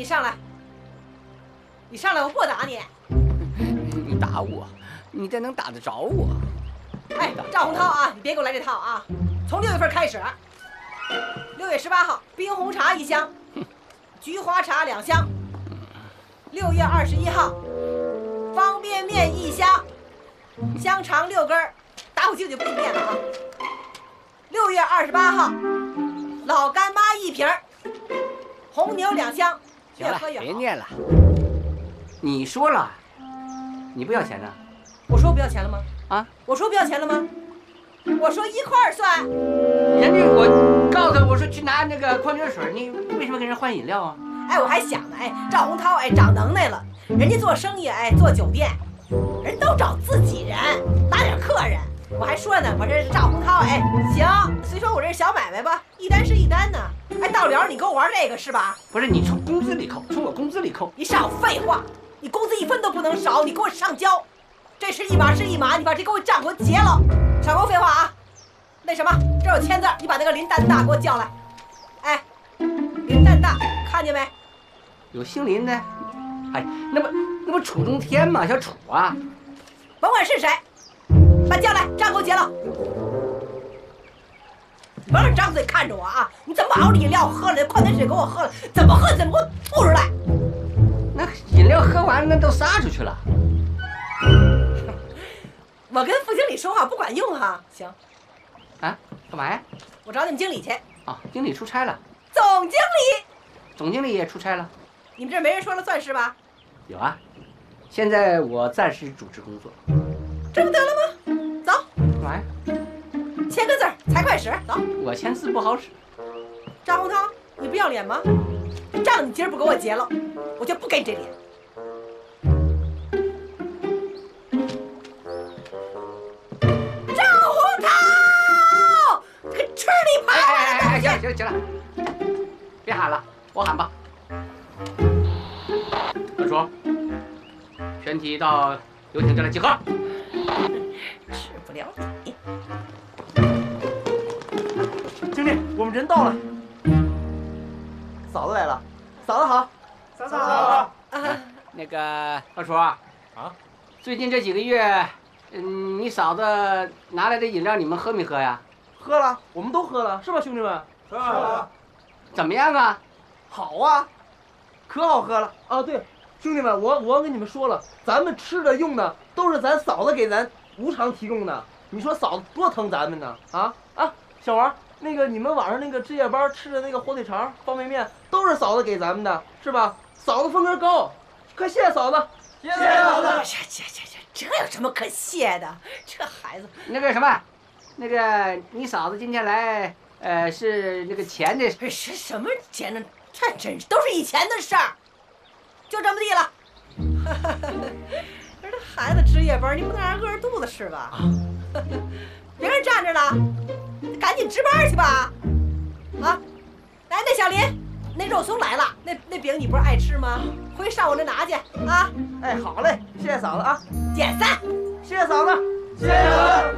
你上来！你上来，我不打你。你打我，你这能打得着我？哎，赵洪涛啊，你别给我来这套啊！从6月份开始，6月18号冰红茶1箱，菊花茶2箱，6月21号方便面1箱，香肠6根，打火机就不给面了啊！6月28号老干妈1瓶。 红牛2箱，行了，别念了。你说了，你不要钱呢？我说不要钱了吗？啊，我说不要钱了吗？我说1块算。人家我告诉他，我说去拿那个矿泉水，你为什么跟人换饮料啊？哎，我还想呢，哎，赵洪涛，哎，长能耐了，人家做生意，哎，做酒店，人都找自己人，拿点客人。我还说呢，我这是赵洪涛，哎，行，虽说我这是小买卖吧，一单是一单呢。 哎，到了你给我玩这个是吧？不是，你从工资里扣，从我工资里扣。你少废话，你工资1分都不能少，你给我上交。这是一码是一码，你把这给我账给我结了，少给我废话啊！那什么，这有签字，你把那个林蛋大给我叫来。哎，林蛋大，看见没？有姓林的。哎，那不楚中天嘛，小楚啊，甭管是谁，把叫来，账给我结了。 甭老张嘴看着我啊！你怎么把我的饮料喝了？矿泉水给我喝了，怎么喝怎么给我吐出来？那饮料喝完那都撒出去了。我跟副经理说话不管用哈。行。啊？干嘛呀？我找你们经理去。啊，经理出差了。总经理。总经理也出差了。你们这没人说了算是吧？有啊。现在我暂时主持工作。这不得了吗？走。干嘛呀？ 签个字儿才快使，走！我签字不好使。张洪涛，你不要脸吗？账你今儿不给我结了，我就不给你这脸。张洪涛，可吃你盘！哎，行了行了，别喊了，我喊吧。大叔，全体到游艇这来集合。吃不了你。 经理，我们人到了。嫂子来了，嫂子好，嫂子好。那个二叔啊，最近这几个月，你嫂子拿来的饮料你们喝没喝呀？喝了，我们都喝了，是吧，兄弟们？喝了。怎么样啊？好啊，可好喝了啊！对，兄弟们，我跟你们说了，咱们吃的用的都是咱嫂子给咱无偿提供的，你说嫂子多疼咱们呢？啊，小王。 那个你们晚上那个值夜班吃的那个火腿肠、方便面，都是嫂子给咱们的，是吧？嫂子风格高，快谢谢嫂子，谢谢嫂子。这有什么可谢的？这孩子。那个什么，那个你嫂子今天来，是那个钱的。是什么钱呢？这真是都是以前的事儿，就这么地了。这孩子值夜班，你不能让人饿着肚子是吧？别人站着了。 赶紧值班去吧，啊！来，那小林，那肉松来了，那饼你不是爱吃吗？回去上我那拿去啊！哎，好嘞，谢谢嫂子啊！解散，谢谢嫂子，谢谢嫂子。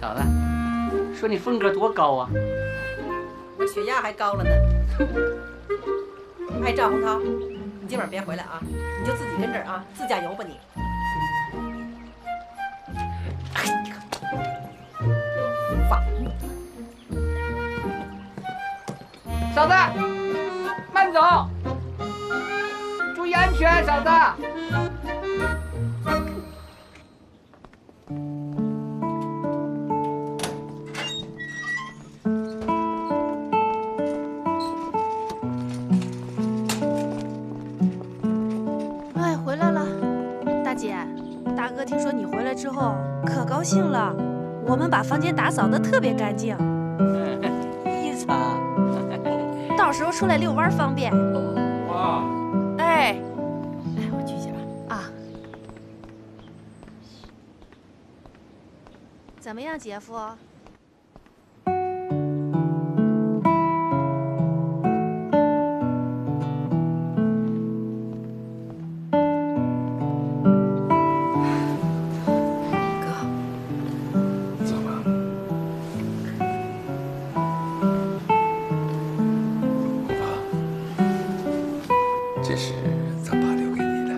嫂子，说你风格多高啊？我血压还高了呢。哎，赵洪涛，你今晚别回来啊，你就自己跟这儿啊，自驾游吧你。 嫂子，慢走，注意安全，嫂子。哎，回来了，大姐，大哥，听说你回来之后可高兴了，我们把房间打扫得特别干净。意思啊？ 到时候出来遛弯方便。哇！哎，来，我举起吧。啊，怎么样，姐夫？哥，怎么？这是咱爸留给你的。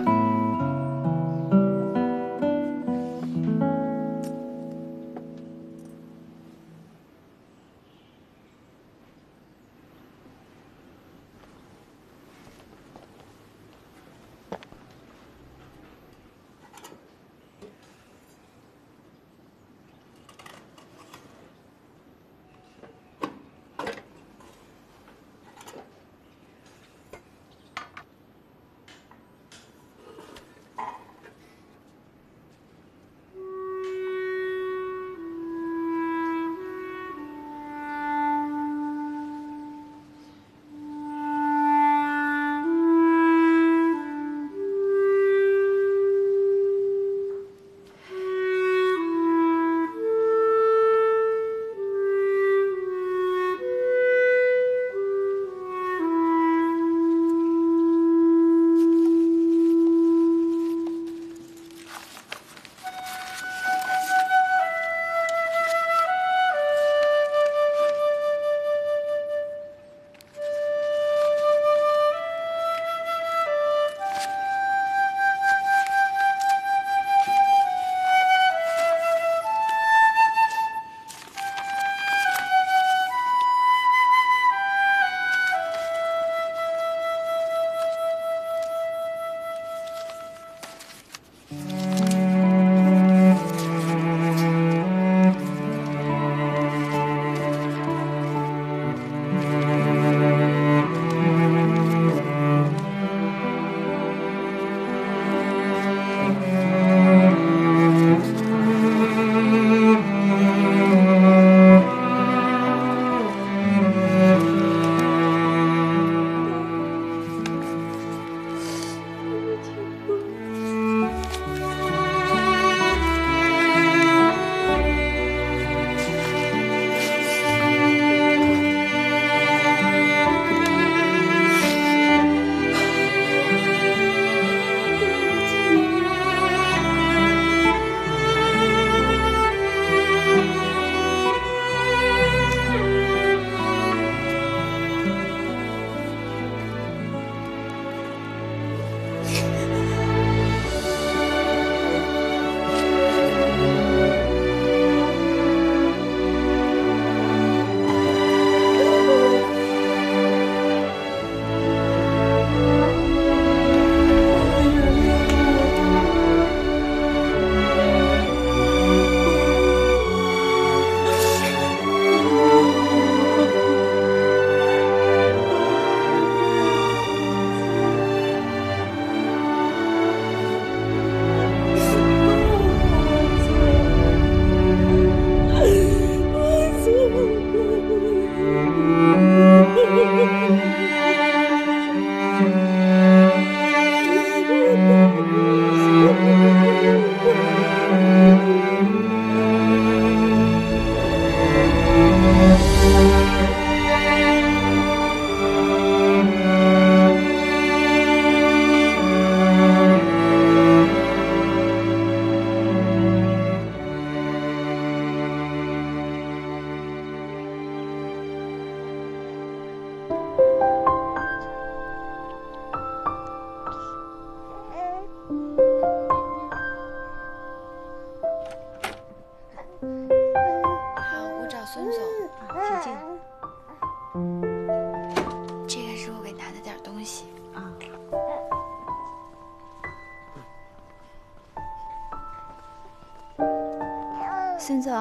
孙总，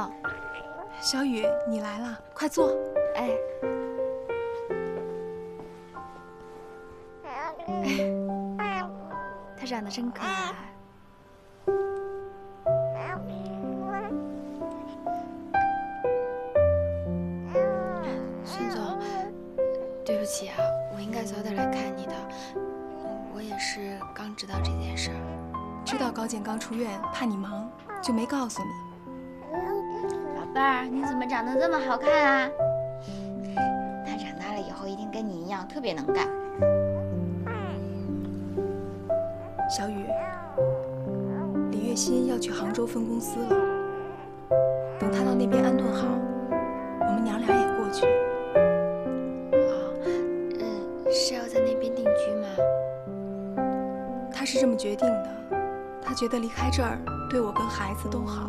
小雨，你来了，快坐。哎，哎，他长得真可爱。孙总，对不起啊，我应该早点来看你的，我也是刚知道这件事儿，知道高健刚出院，怕你忙，就没告诉你。 老伴儿，你怎么长得这么好看啊？他长大了以后一定跟你一样特别能干。小雨，李月心要去杭州分公司了，等她到那边安顿好，我们娘俩也过去。啊，是要在那边定居吗？是这么决定的。他觉得离开这儿对我跟孩子都好。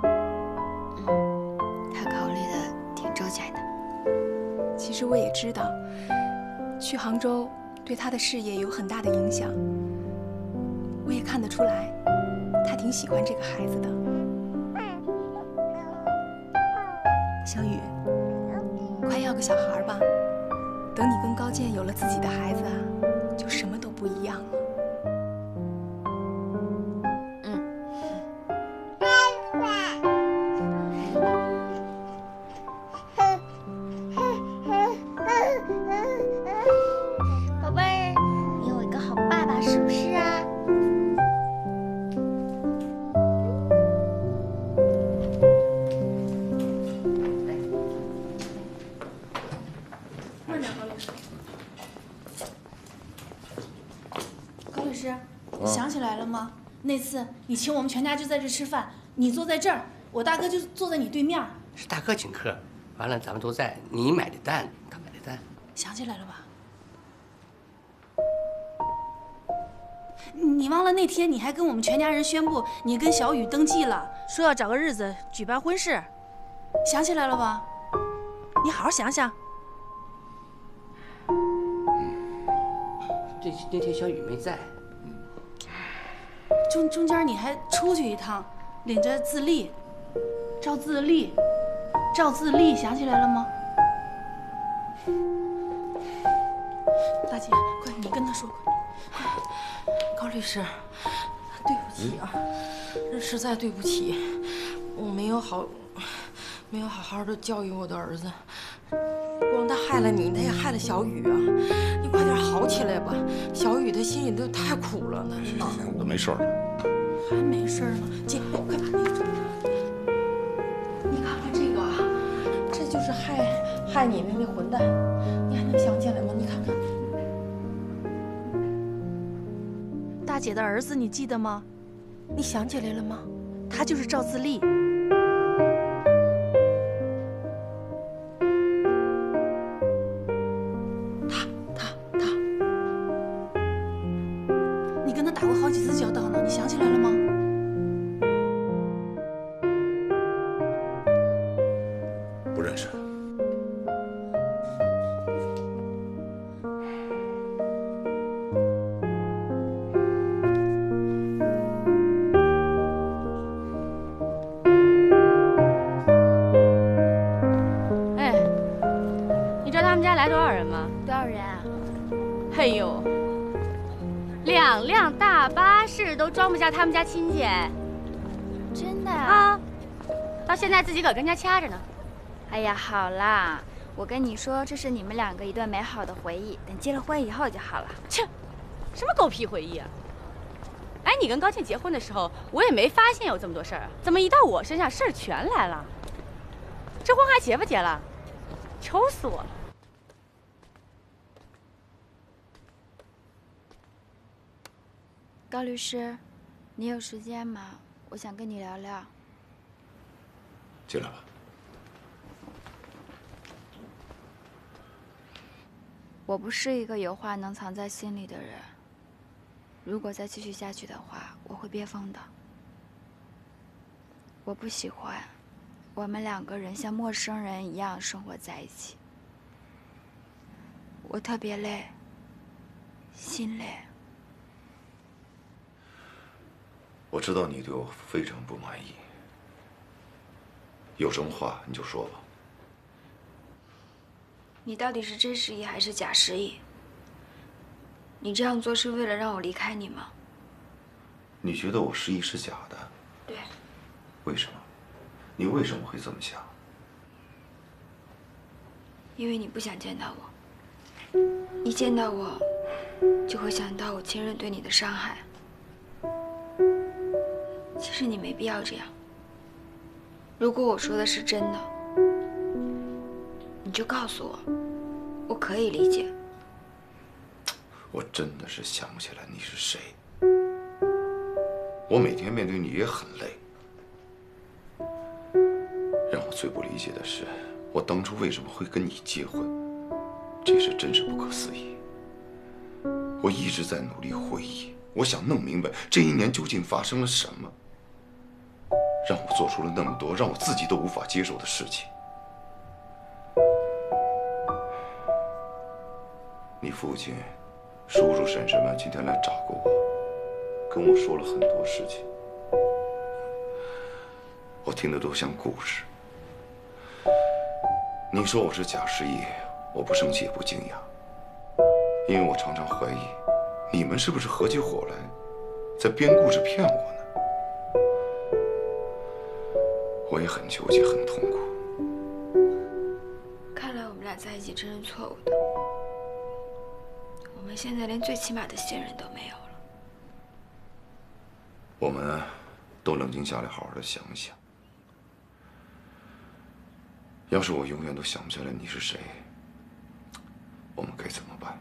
他考虑的挺周全的。其实我也知道，去杭州对他的事业有很大的影响。我也看得出来，他挺喜欢这个孩子的。小雨，快要个小孩吧。 等你跟高健有了自己的孩子啊，就什么都不一样了。宝贝儿，你有一个好爸爸是不是啊？慢点，高律师。 律师，你想起来了吗？那次你请我们全家就在这吃饭，你坐在这儿，我大哥就坐在你对面。是大哥请客，完了咱们都在，你买的单，他买的单。想起来了吧？你忘了那天你还跟我们全家人宣布你跟小雨登记了，说要找个日子举办婚事。想起来了吧？你好好想想。 那天小雨没在，中间你还出去一趟，领着自立，赵自立，想起来了吗？大姐，快你跟他说，快！高律师，对不起啊，实在对不起，我没有好好的教育我的儿子，不光他害了你，他也害了小雨啊。 快点好起来吧，小雨她心里都太苦了呢。我都没事儿，还没事儿吗？姐，快把那个，你看看这个啊，这就是害你的那混蛋，你还能想起来吗？你看看，大姐的儿子你记得吗？你想起来了吗？他就是赵自立。 装不下他们家亲戚，真的啊！到现在自己搁跟家掐着呢。哎呀，好啦，我跟你说，这是你们两个一段美好的回忆，等结了婚以后就好了。切，什么狗屁回忆啊！哎，你跟高倩结婚的时候，我也没发现有这么多事儿啊，怎么一到我身上事儿全来了？这婚还结不结了？愁死我了！ 高律师，你有时间吗？我想跟你聊聊。进来吧。我不是一个有话能藏在心里的人。如果再继续下去的话，我会憋疯的。我不喜欢我们两个人像陌生人一样生活在一起。我特别累，心累。 我知道你对我非常不满意，有什么话你就说吧。你到底是真实意还是假实意？你这样做是为了让我离开你吗？你觉得我是意是假的？对。为什么？你为什么会这么想？因为你不想见到我，一见到我，就会想到我亲人对你的伤害。 其实你没必要这样。如果我说的是真的，你就告诉我，我可以理解。我真的是想不起来你是谁。我每天面对你也很累。让我最不理解的是，我当初为什么会跟你结婚？这事真是不可思议。我一直在努力回忆。我想弄明白这一年究竟发生了什么，让我做出了那么多让我自己都无法接受的事情。你父亲、叔叔、婶婶们今天来找过我，跟我说了很多事情，我听得都像故事。你说我是假失忆，我不生气也不惊讶，因为我常常怀疑，你们是不是合起伙来，在编故事骗我呢？我也很纠结，很痛苦。看来我们俩在一起真是错误的。我们现在连最起码的信任都没有了。我们都冷静下来，好好的想想。要是我永远都想不起来你是谁，我们该怎么办？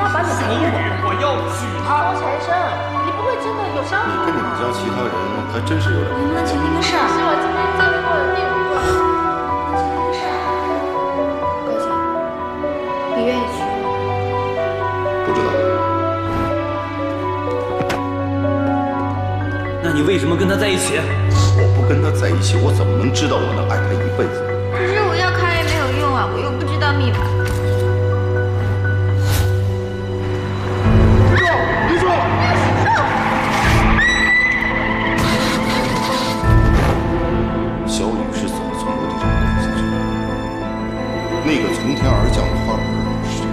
那把你陪着。要娶她。高先生，你不会真的有伤处吧？跟你们家其他人，还真是有点……您能决定个事儿？是我今天经历过的第五个。能决定个事儿？高姐，你愿意娶我？不知道。那你为什么跟他在一起？我不跟他在一起，我怎么能知道我能爱他一辈子？可是我要看也没有用啊，我又不知道密码。 那个从天而降的花盆是谁？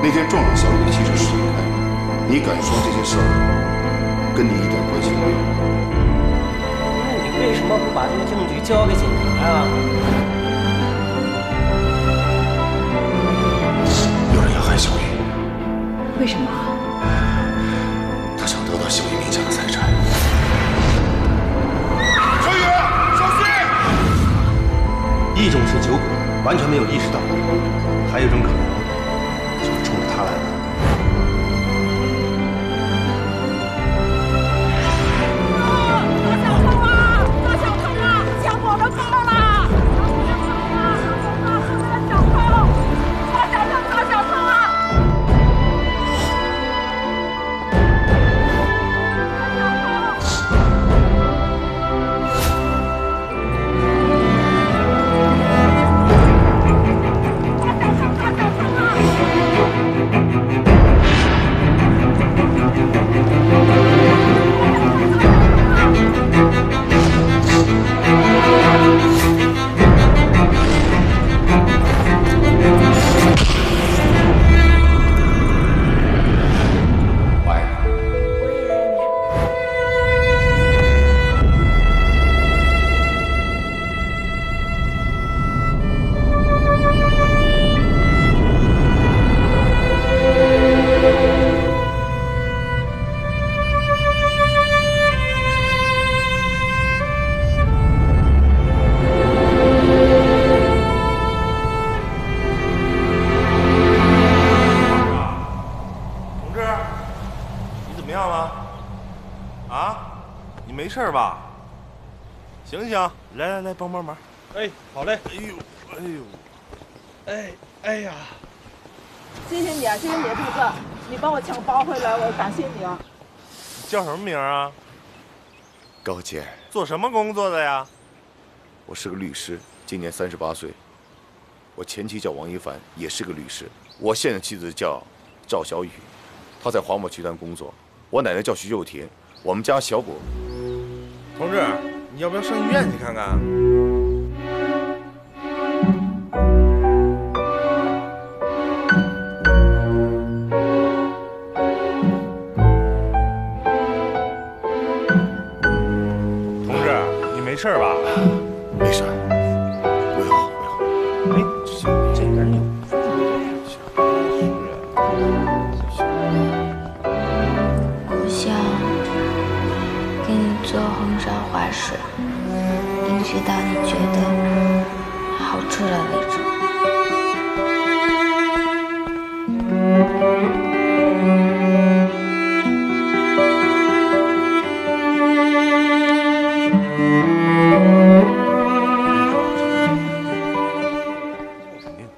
那天撞上小雨的汽车是谁开的？你敢说这些事儿跟你一点关系都没有吗？那你为什么不把这些证据交给警察啊？有人要害小雨。为什么？他想得到小雨名下的财产。 一种是酒鬼，完全没有意识到；还有一种可能就是冲着他来的。大小偷啊！大小偷啊！抢我们包啦！大小偷啊！大小偷！大小偷啊！没事吧？醒醒，来来来，帮忙！哎，好嘞！哎呦，哎呦，哎呀！谢谢你啊，谢谢你的顾客，你帮我抢包回来，我感谢你啊！你叫什么名啊？高姐。做什么工作的呀？我是个律师，今年38岁。我前妻叫王一凡，也是个律师。我现任妻子叫赵小雨，她在华贸集团工作。我奶奶叫徐秀婷，我们家小果。 同志，你要不要上医院去看看？同志，你没事吧？没事，不用不用。哎，这人有我想。 做红烧滑水，一直到你觉得好吃了为止。肯定。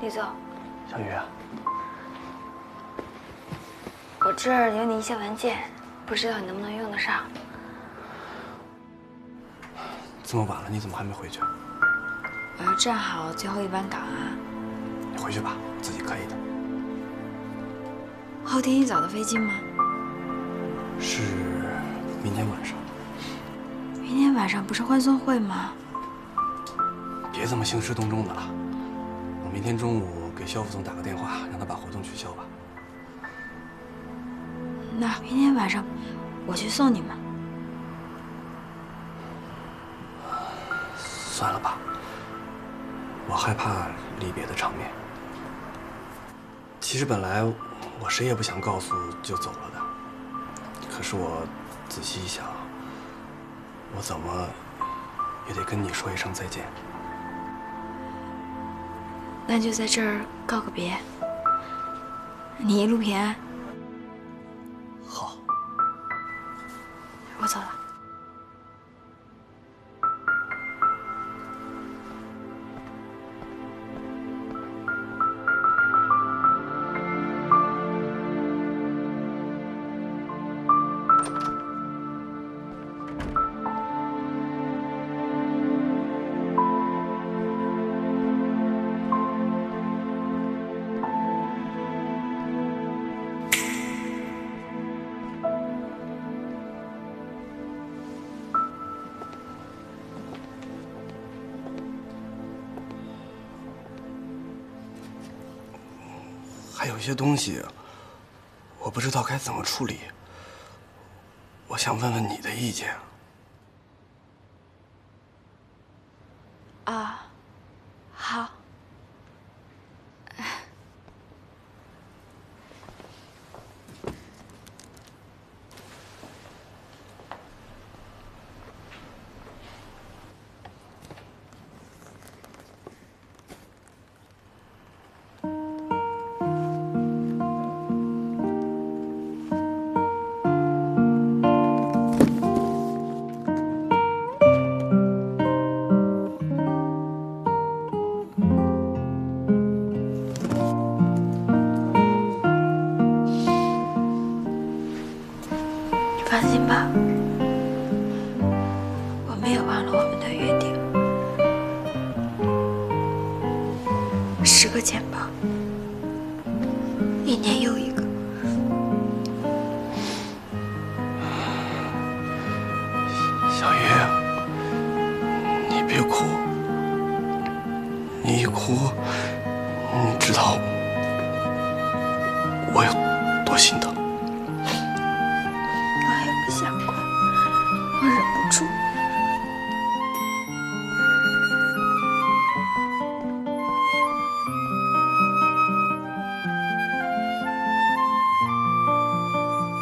李总，小雨啊，我这儿有你一些文件，不知道你能不能用得上。这么晚了，你怎么还没回去？我要站好最后一班岗啊！你回去吧，自己可以的。后天一早的飞机吗？是明天晚上。明天晚上不是欢送会吗？别这么兴师动众的了。 我明天中午给肖副总打个电话，让他把活动取消吧。那明天晚上我去送你们。算了吧，我害怕离别的场面。其实本来我谁也不想告诉就走了的，可是我仔细一想，我怎么也得跟你说一声再见。那就在这儿告个别，你一路平安。好，我走了。 有些东西我不知道该怎么处理，我想问问你的意见。啊，好。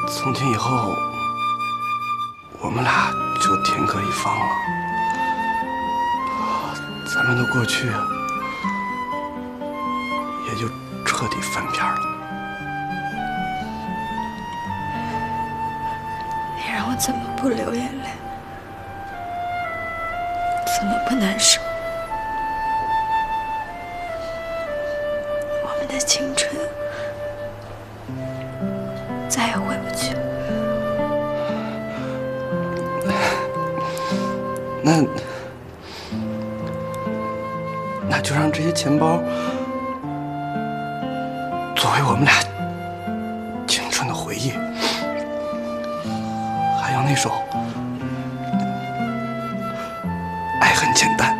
从今以后，我们俩就天各一方了。咱们的过去也就彻底翻篇了。你让我怎么不流眼泪？怎么不难受？我们的青春。 再也回不去。那就让这些钱包作为我们俩青春的回忆，还有那首《爱很简单》。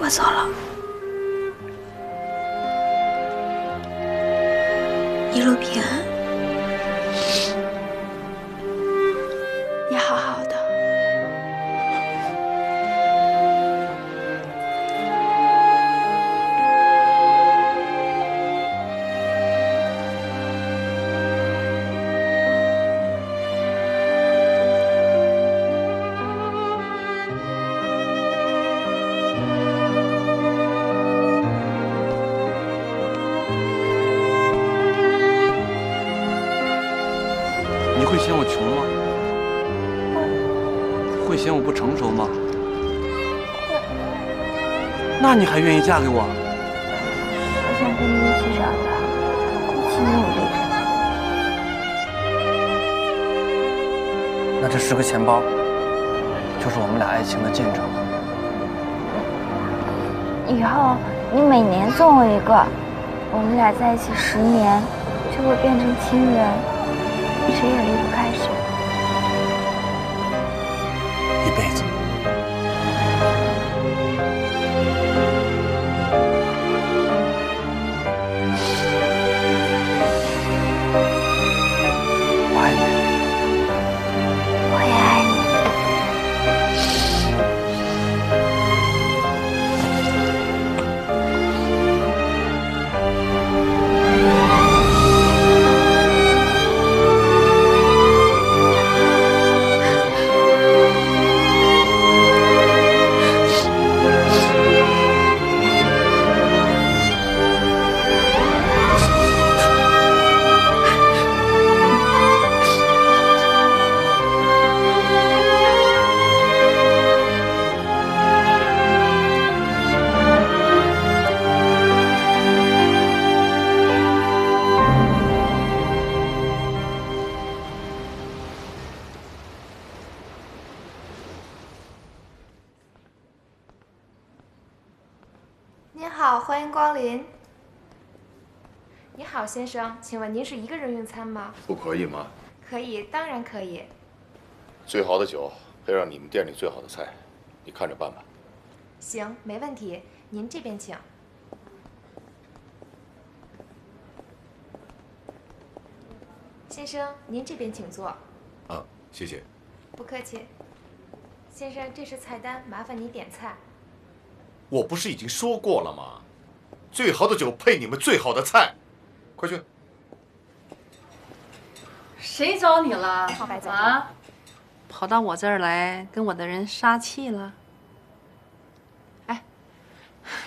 我走了，一路平安，也好好的。那你还愿意嫁给我？我想跟你一起长大，一起努力。那这10个钱包，就是我们俩爱情的见证。以后你每年送我一个，我们俩在一起10年，就会变成亲人，谁也离不开谁。一辈子。 我爱你，我也爱你。您好，欢迎光临。你好，先生，请问您是一个人用餐吗？不可以吗？可以，当然可以。最好的酒配上你们店里最好的菜，你看着办吧。行，没问题。您这边请。 先生，您这边请坐。啊，谢谢。不客气。先生，这是菜单，麻烦你点菜。我不是已经说过了吗？最好的酒配你们最好的菜，快去。谁找你了？啊？跑到我这儿来跟我的人撒气了？哎，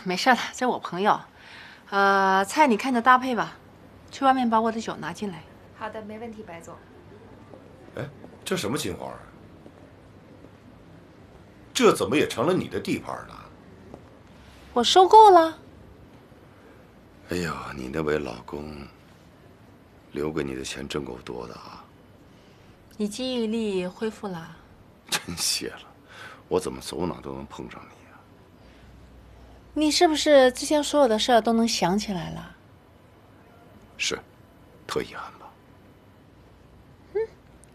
没事的，这我朋友。菜你看着搭配吧。去外面把我的酒拿进来。 好的，没问题，白总。哎，这什么情况啊？这怎么也成了你的地盘了？我受够了。哎呀，你那位老公留给你的钱真够多的啊！你记忆力恢复了？真谢了，我怎么走哪都能碰上你啊！你是不是之前所有的事儿都能想起来了？是，特遗憾。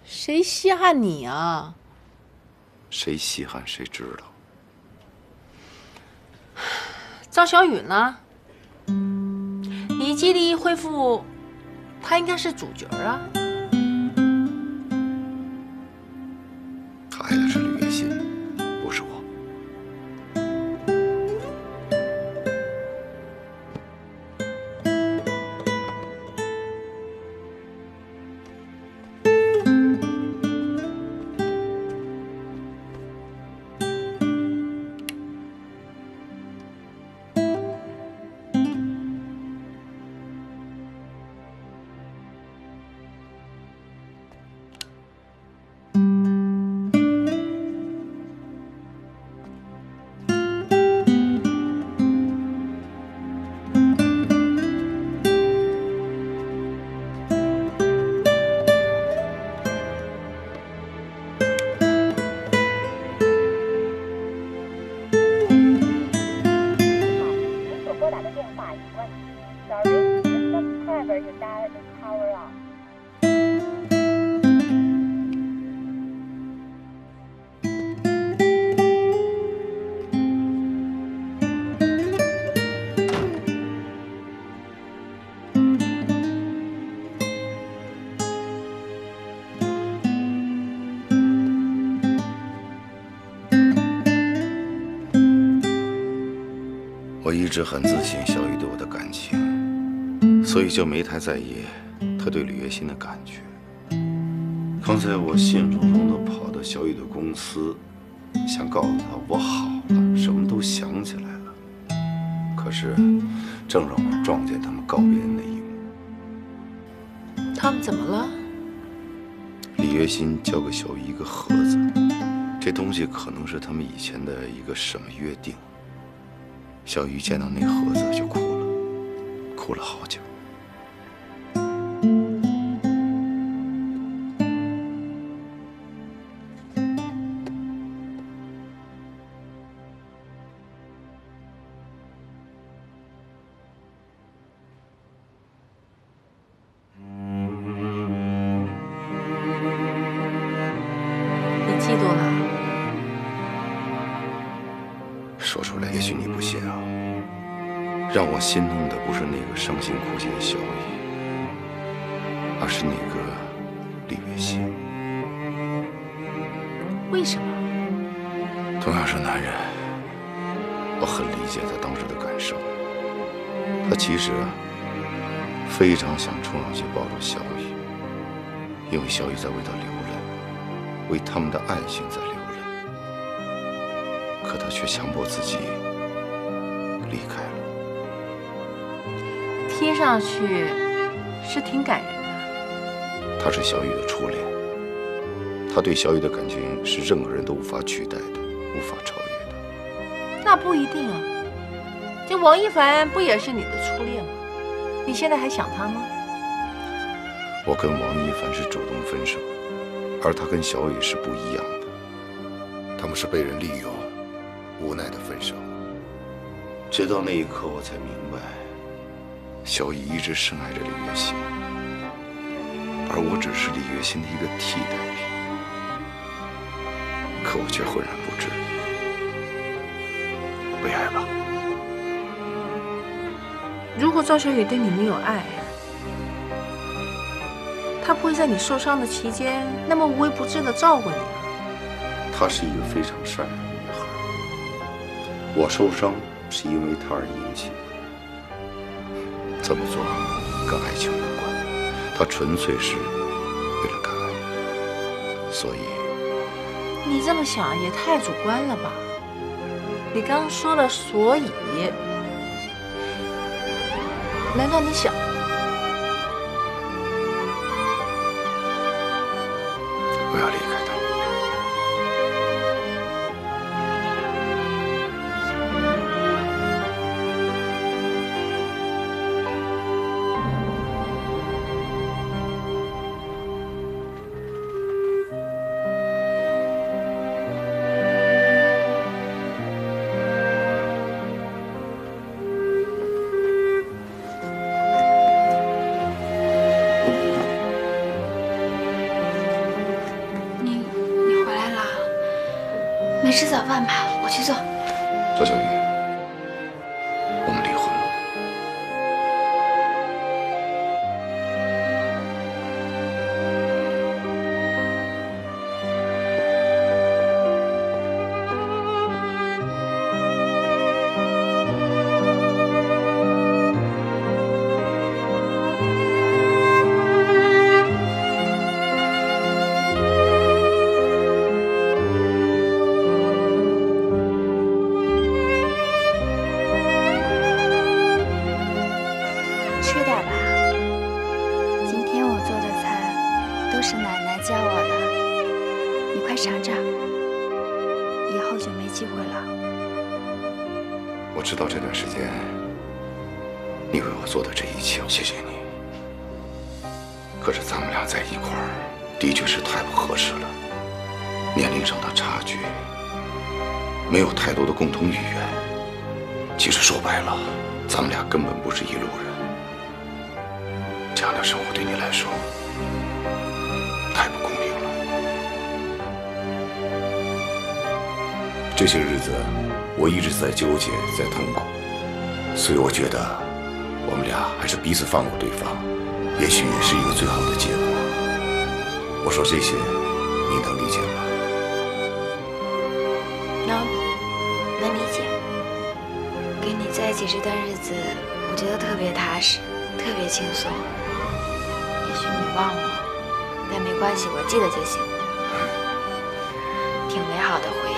谁稀罕你啊？谁稀罕谁知道。赵小雨呢？你记忆力恢复，他应该是主角啊。他爱的是李月心，不是我。一直很自信小雨对我的感情，所以就没太在意她对李月心的感觉。刚才我兴冲冲地跑到小雨的公司，想告诉她我好了，什么都想起来了。可是，正让我撞见他们告别的那一幕。他们怎么了？李月心交给小雨一个盒子，这东西可能是他们以前的一个什么约定。 小雨见到那盒子就哭了，哭了好久。你嫉妒了？ 说出来，也许你不信啊。让我心痛的不是那个伤心哭泣的小雨，而是那个李月心。为什么？同样是男人，我很理解他当时的感受。他其实非常想冲上去抱住小雨，因为小雨在为他流泪，为他们的爱情在流泪。 可他却强迫自己离开了。听上去是挺感人的。他是小雨的初恋，他对小雨的感情是任何人都无法取代的，无法超越的。那不一定啊，这王一凡不也是你的初恋吗？你现在还想他吗？我跟王一凡是主动分手，而他跟小雨是不一样的，他们是被人利用。 无奈的分手，直到那一刻，我才明白，小乙一直深爱着李月心，而我只是李月心的一个替代品。可我却浑然不知，悲哀吧。如果赵小乙对你没有爱， 他不会在你受伤的期间那么无微不至的照顾你啊。她是一个非常善良的女孩，我受伤是因为她而引起的。这么做跟爱情无关，她纯粹是为了感恩。所以，你这么想也太主观了吧？你刚刚说的“所以”，难道你想？ 我要离开吃早饭吧，我去做。赵小雨，我们离婚这些日子，我一直在纠结，在痛苦，所以我觉得我们俩还是彼此放过对方，也许是一个最好的结果。我说这些，你能理解吗？能理解。跟你在一起这段日子，我觉得特别踏实，特别轻松。也许你忘了，但没关系，我记得就行。挺美好的回忆。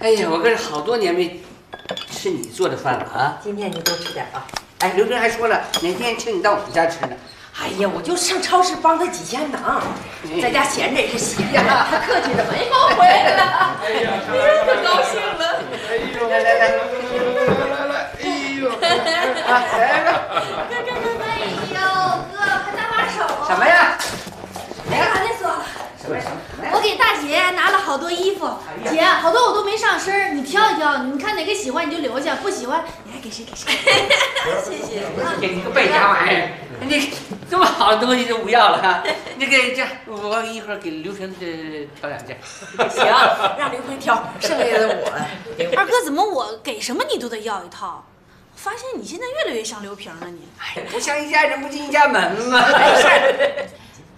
哎呀，我可是好多年没吃你做的饭了啊！今天你多吃点啊！哎，刘真还说了，哪天请你到我们家吃呢。哎呀，我就上超市帮他几千忙，在家闲着也是闲着，他客气的没后悔了。哎呀，可高兴了！哎呦，来，哎呦，来吧！哎呦，哥，快搭把手啊！什么呀？哎呀，累死我了！什么呀？我给大姐拿了好多衣服。 姐，好多我都没上身，你挑一挑，你看哪个喜欢你就留下，不喜欢你还给谁给谁。谢谢。给你个败家玩意儿，你这么好的东西就不要了。那个这，我一会儿给刘平挑两件。行，让刘平挑，剩下的我。二哥，怎么我给什么你都得要一套？发现你现在越来越像刘平了，你。哎，不像一家人不进一家门嘛。没事，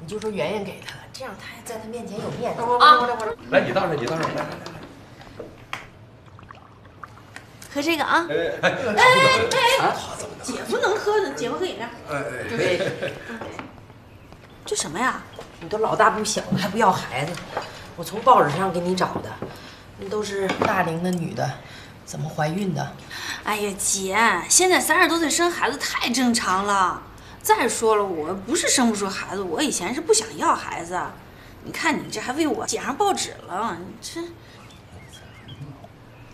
你就说圆圆给他，这样他还在他面前有面子啊。来，你倒上，你倒上，来来来。喝这个啊！哎，姐夫能喝，姐夫喝饮料。对。这什么呀？你都老大不小了，还不要孩子？我从报纸上给你找的，那都是大龄的女的。 怎么怀孕的？哎呀，姐，现在30多岁生孩子太正常了。再说了，我不是生不出孩子，我以前是不想要孩子。你看你这还为我捡上报纸了，你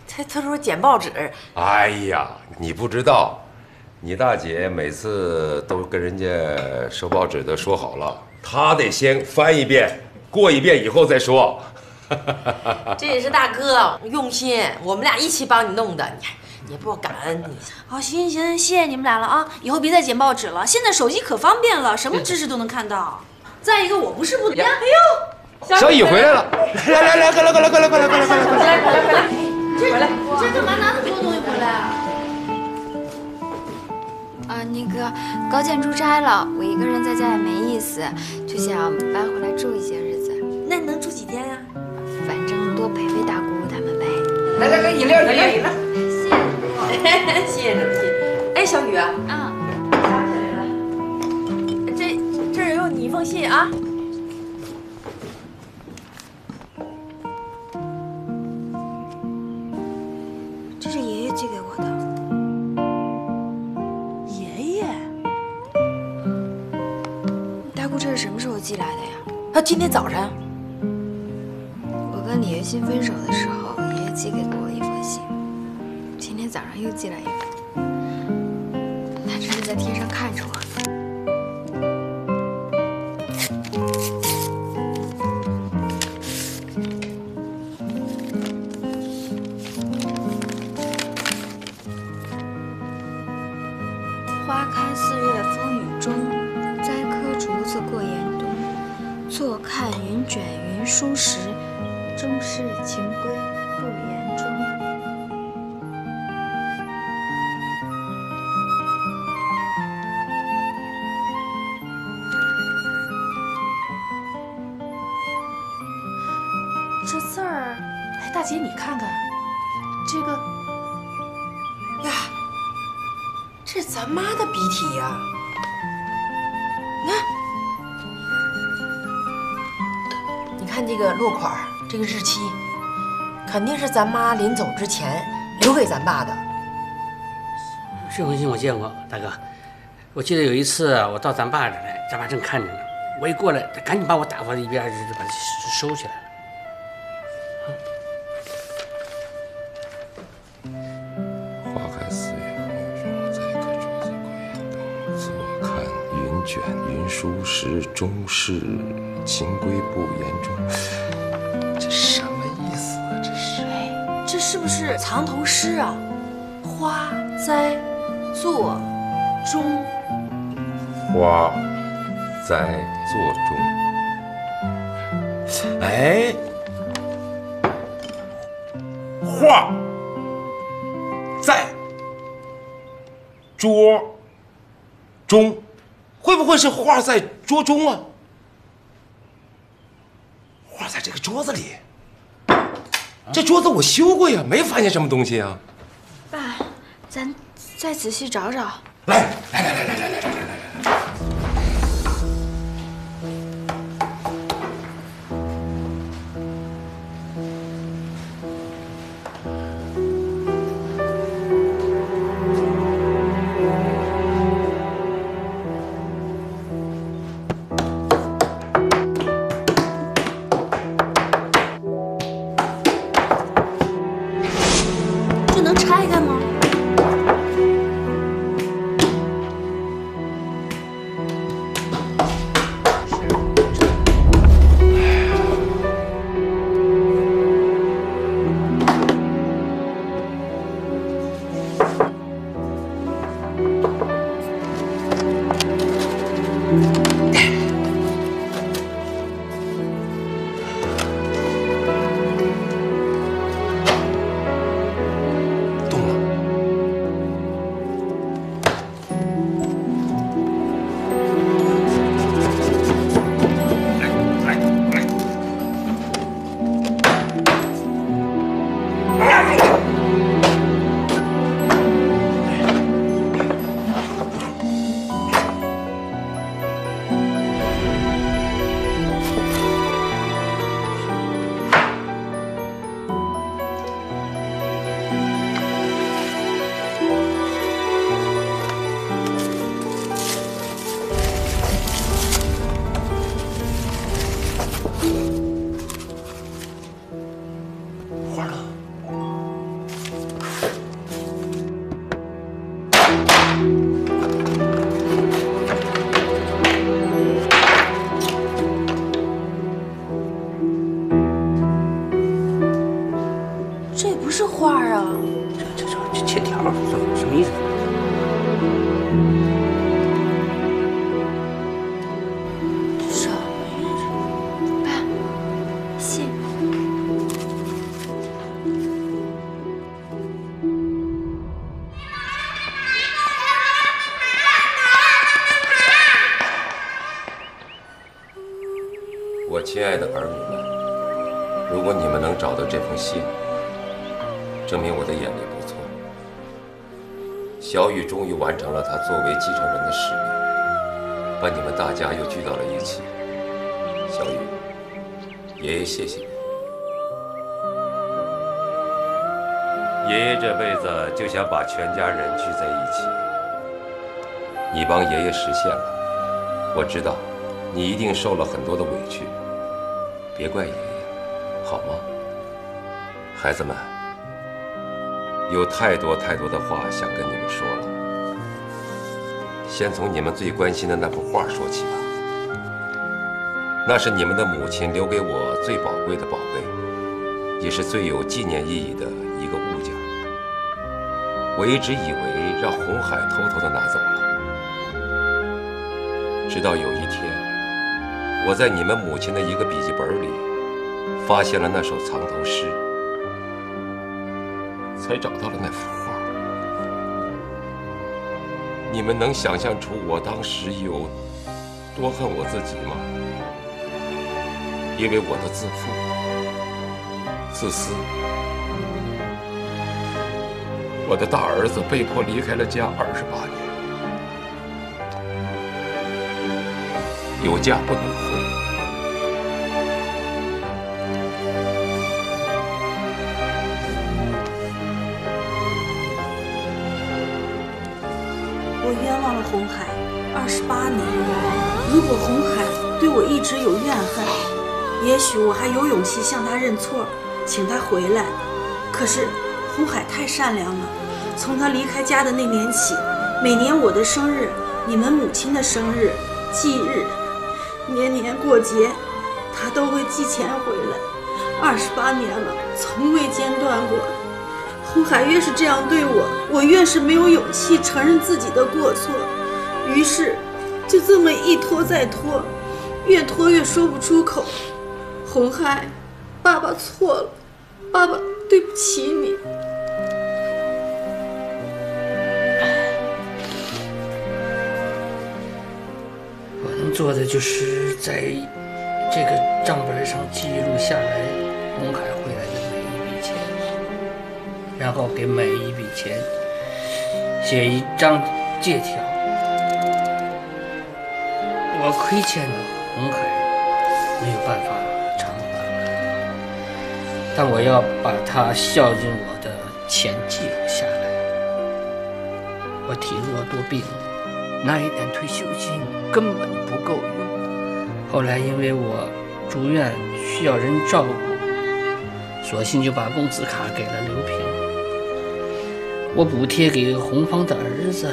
这……他说捡报纸。哎呀，你不知道，你大姐每次都跟人家收报纸的说好了，她得先翻一遍，过一遍以后再说。 这也是大哥用心，我们俩一起帮你弄的，你也不感恩你。好，行行行，谢谢你们俩了啊！以后别再捡报纸了，现在手机可方便了，什么知识都能看到。再一个，我不是不能。哎呦，小雨回来了，来，快来！回来，这干嘛拿这么多东西回来啊？啊，那个高建出差了，我一个人在家也没意思，就想搬回来住一些日子。那你能住几天呀？ 反正多陪陪大姑姑他们呗。来，饮料。谢谢。哎，小雨啊，来，这有你一封信啊。这是爷爷寄给我的。爷爷，大姑，这是什么时候寄来的呀？啊，今天早晨。 跟李月新分手的时候，爷爷寄给过我一封信，今天早上又寄来一封，他这是在天上看着我。花开四月风雨中，栽棵竹子过严冬。坐看云卷云舒时。 终是情归不言中。这字儿，哎，大姐你看看，这个呀，这是咱妈的笔体呀！你看这个落款儿。 这个日期肯定是咱妈临走之前留给咱爸的。这封信我见过，大哥。我记得有一次我到咱爸这来，咱爸正看着呢，我一过来，他赶紧把我打发一边，就把它收起来了。花开四月风雨中，栽棵竹子过严冬。坐看云卷云舒时，终是情归不言中。 什么意思啊？这是？哎，这是不是藏头诗啊？花栽作中，花栽作中。哎，画在桌中，会不会是画在桌中啊？ 画在这个桌子里，这桌子我修过呀，没发现什么东西啊。爸，咱再仔细找找。来。花儿呢？这不是画啊！这欠条什么意思？ 我亲爱的儿女们，如果你们能找到这封信，证明我的眼力不错。小雨终于完成了他作为继承人的使命，把你们大家又聚到了一起。小雨，爷爷谢谢你。爷爷这辈子就想把全家人聚在一起，你帮爷爷实现了，我知道。 你一定受了很多的委屈，别怪爷爷，好吗？孩子们，有太多的话想跟你们说了。先从你们最关心的那幅画说起吧，那是你们的母亲留给我最宝贵的宝贝，也是最有纪念意义的一个物件。我一直以为让红海偷偷的拿走了，直到有一天。 我在你们母亲的一个笔记本里发现了那首藏头诗，才找到了那幅画。你们能想象出我当时有多恨我自己吗？因为我的自负、自私，我的大儿子被迫离开了家28年。 有家不能回，我冤枉了红海28年。如果红海对我一直有怨恨，也许我还有勇气向他认错，请他回来。可是红海太善良了，从他离开家的那年起，每年我的生日、你们母亲的生日、忌日。 年年过节，他都会寄钱回来。28年了，从未间断过。红海越是这样对我，我越是没有勇气承认自己的过错，于是就这么一拖再拖，越拖越说不出口。红海，爸爸错了，爸爸对不起你。我能做的就是。 在这个账本上记录下来红海汇来的每一笔钱，然后给每一笔钱写一张借条。我亏欠红海没有办法偿还，但我要把他孝敬我的钱记录下来。我体弱多病，那一点退休金根本不够用。 后来因为我住院需要人照顾，索性就把工资卡给了刘平，我补贴给红芳的儿子，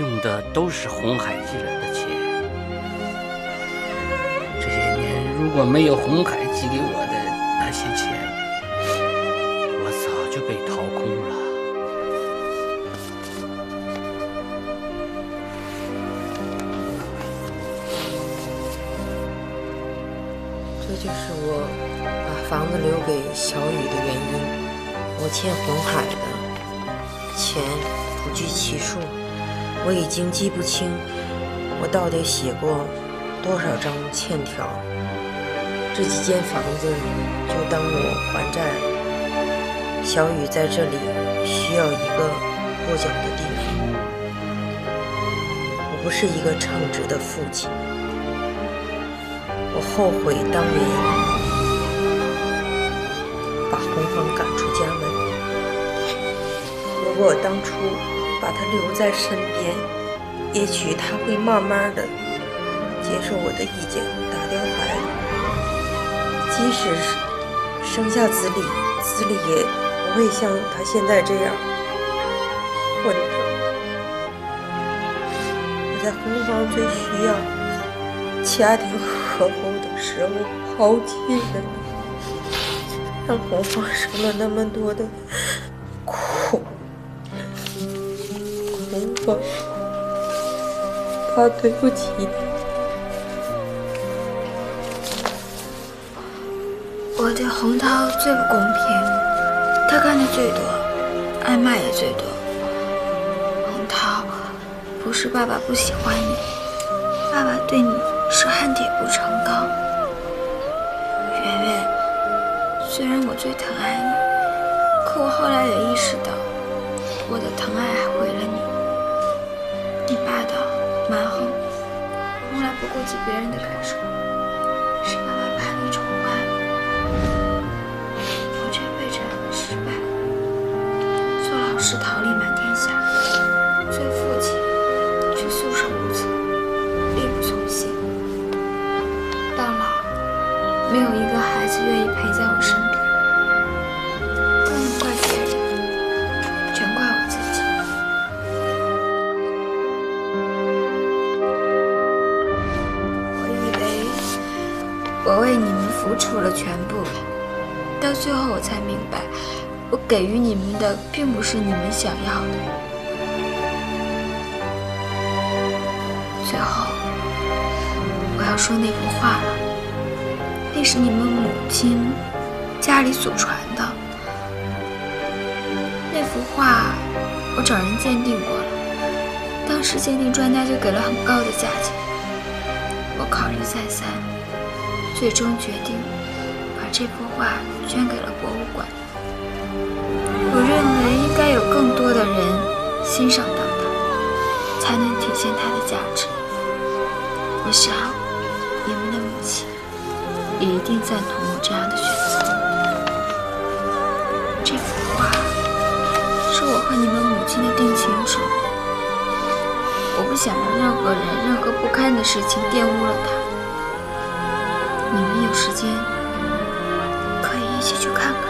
用的都是红海寄来的钱。这些年如果没有红海寄给我的那些钱，我早就被掏空了。 这就是我把房子留给小雨的原因。我欠红海的钱不计其数，我已经记不清我到底写过多少张欠条。这几间房子就当我还债了。小雨在这里需要一个落脚的地方。我不是一个称职的父亲。 我后悔当年把红芳赶出家门。如果我当初把她留在身边，也许她会慢慢的接受我的意见，打掉孩子。即使是生下子李，子李也不会像他现在这样混着。我在红方最需要家庭和睦的时候抛弃了你，让红方受了那么多的苦。红方，他对不起你。 我对洪涛最不公平，他干的最多，挨骂也最多。洪涛，不是爸爸不喜欢你，爸爸对你是恨铁不成钢。圆圆，虽然我最疼爱你，可我后来也意识到，我的疼爱还毁了你。你霸道蛮横，从来不顾及别人的感受，是爸爸把你宠坏了。 失败，做老师桃李满天下，做父亲却束手无策，力不从心。到老，没有一个孩子愿意陪在我身边，不能怪别人，全怪我自己。我以为我为你们付出了全部。 到最后，我才明白，我给予你们的并不是你们想要的。最后，我要说那幅画了，那是你们母亲家里祖传的。那幅画，我找人鉴定过了，当时鉴定专家就给了很高的价钱。我考虑再三，最终决定把这幅画 捐给了博物馆。我认为应该有更多的人欣赏到它，才能体现它的价值。我想，你们的母亲也一定赞同我这样的选择。这幅画是我和你们母亲的定情书，我不想让任何人、任何不堪的事情玷污了它。你们有时间 一起去看看。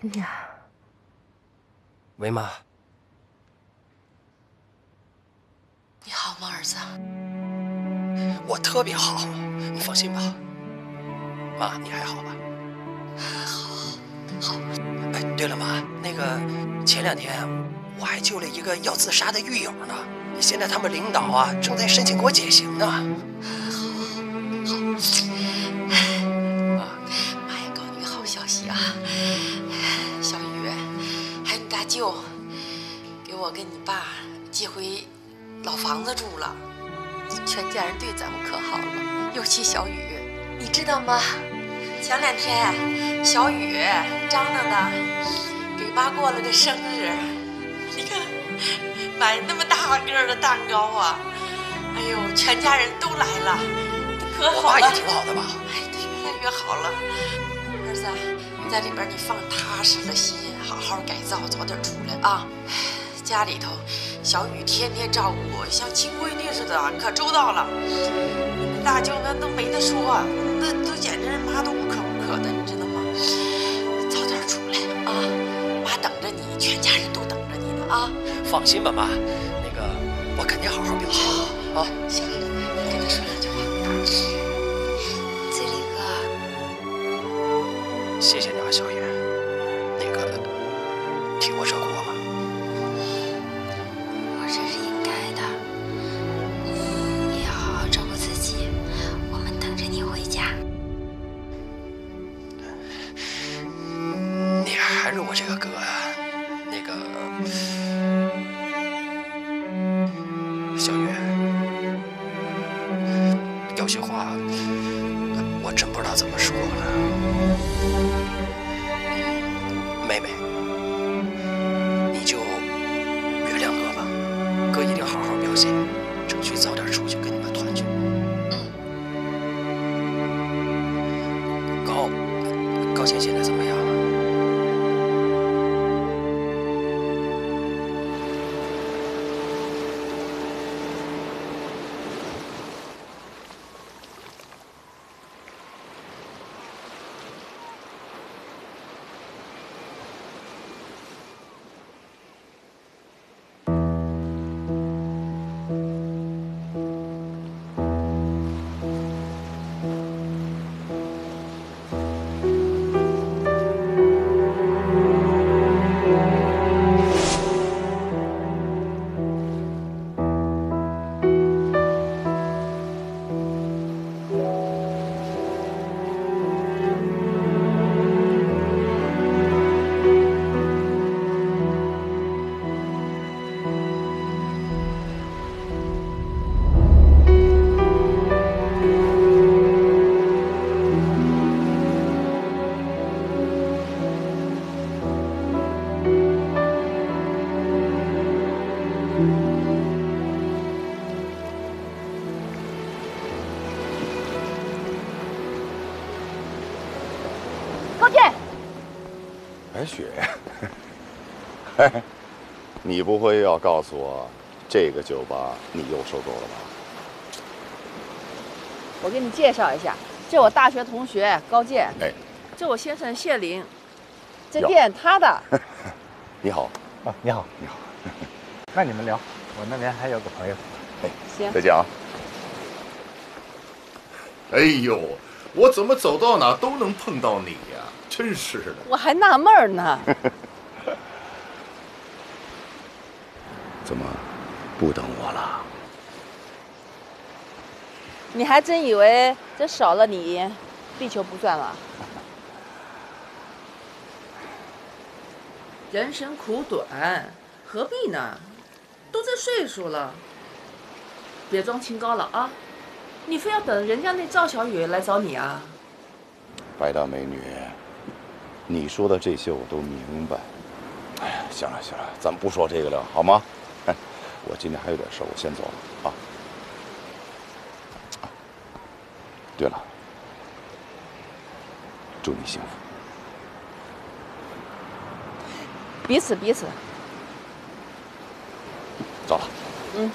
思丽啊，维玛，你好吗，儿子？我特别好，你放心吧。妈，你还好吧？好。哎，对了，妈，那个前两天我还救了一个要自杀的狱友呢，现在他们领导啊正在申请给我减刑呢。好。 舅，给我跟你爸借回老房子住了，全家人对咱们可好了。尤其小雨，你知道吗？前两天小雨张娜娜给妈过了个生日，你看买那么大个的蛋糕啊，哎呦，全家人都来了，可好了。我爸也挺好的吧？哎，对，越来越好了。儿子，你在里边你放踏实了心。 好好改造，早点出来啊！家里头，小雨天天照顾我，像亲闺女似的，可周到了。大舅那都没得说，那都简直妈都无可的，你知道吗？早点出来啊！妈等着你，全家人都等着你呢啊！放心吧，妈，那个我肯定好好表现啊！行，你跟他说两句话。子立哥，谢谢你啊，小雨。 替我照顾我吧，我这是应该的。你也好好照顾自己，我们等着你回家。你还是我这个哥呀、啊，那个小雨，有些话我真不知道怎么说了，妹妹。 争取早点出去跟你们团聚。嗯。高贤现在怎么样了？白雪，你不会要告诉我，这个酒吧你又收购了吧？我给你介绍一下，这我大学同学高健，哎，这我先生谢玲，这店他的。你好，啊，你好，你好。那你们聊，我那边还有个朋友。哎，行，再见啊。哎呦，我怎么走到哪都能碰到你呀？ 真是的，我还纳闷呢。怎么不等我了？你还真以为这少了你，地球不转了？人生苦短，何必呢？都这岁数了，别装清高了啊！你非要等人家那赵小雨来找你啊？白大美女。 你说的这些我都明白。哎呀，行了行了，咱不说这个了，好吗？我今天还有点事，我先走了啊。对了，祝你幸福。彼此。走了。嗯。